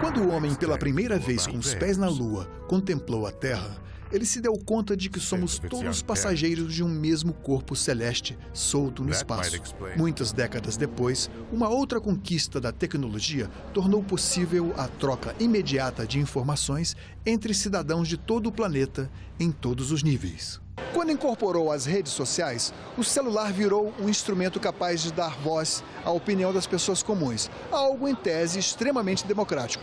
Quando o homem, pela primeira vez com os pés na Lua, contemplou a Terra, ele se deu conta de que somos todos passageiros de um mesmo corpo celeste solto no espaço. Muitas décadas depois, uma outra conquista da tecnologia tornou possível a troca imediata de informações entre cidadãos de todo o planeta, em todos os níveis. Quando incorporou as redes sociais, o celular virou um instrumento capaz de dar voz à opinião das pessoas comuns, algo em tese extremamente democrático.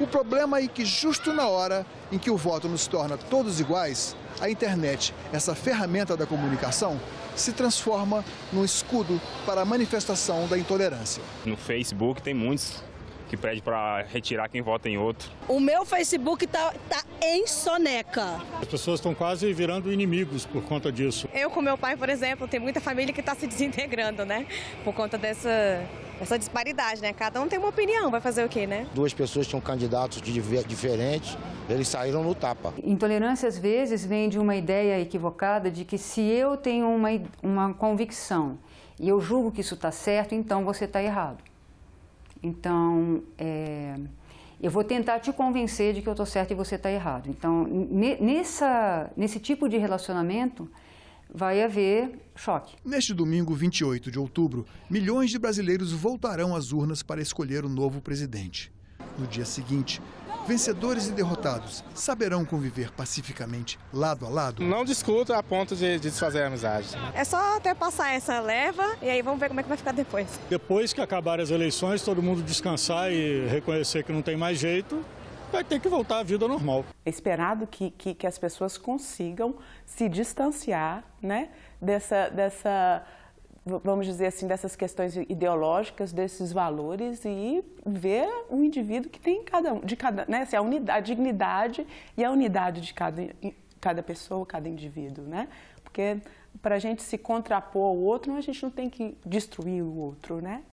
O problema é que justo na hora em que o voto nos torna todos iguais, a internet, essa ferramenta da comunicação, se transforma num escudo para a manifestação da intolerância. No Facebook tem muitos que pedem para retirar quem vota em outro. O meu Facebook tá em soneca. As pessoas estão quase virando inimigos por conta disso. Eu com meu pai, por exemplo, tem muita família que está se desintegrando, né? Por conta dessa disparidade, né? Cada um tem uma opinião, vai fazer o quê, né? Duas pessoas tinham candidatos diferentes, eles saíram no tapa. Intolerância, às vezes, vem de uma ideia equivocada de que se eu tenho uma convicção e eu julgo que isso está certo, então você está errado. Então, eu vou tentar te convencer de que eu estou certo e você está errado. Então, nesse tipo de relacionamento, vai haver choque. Neste domingo, 28 de outubro, milhões de brasileiros voltarão às urnas para escolher o novo presidente. No dia seguinte, vencedores e derrotados saberão conviver pacificamente, lado a lado? Não discuto a ponto de desfazer a amizade. É só até passar essa leva e aí vamos ver como é que vai ficar depois. Depois que acabarem as eleições, todo mundo descansar e reconhecer que não tem mais jeito, vai ter que voltar à vida normal. É esperado que as pessoas consigam se distanciar, né, dessa vamos dizer assim, dessas questões ideológicas, desses valores e ver o indivíduo que tem de cada, né, assim, a dignidade e a unidade de cada pessoa, cada indivíduo, né? Porque para a gente se contrapor ao outro, a gente não tem que destruir o outro, né?